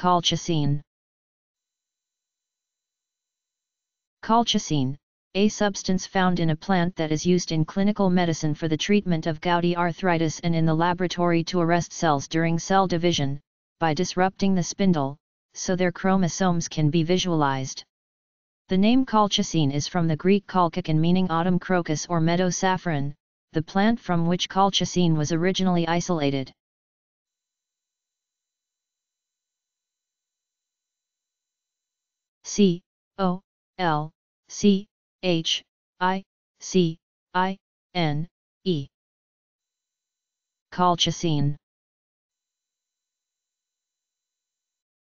Colchicine. Colchicine, a substance found in a plant that is used in clinical medicine for the treatment of gouty arthritis and in the laboratory to arrest cells during cell division, by disrupting the spindle, so their chromosomes can be visualized. The name colchicine is from the Greek colchicon, meaning autumn crocus or meadow saffron, the plant from which colchicine was originally isolated. C-O-L-C-H-I-C-I-N-E. Colchicine.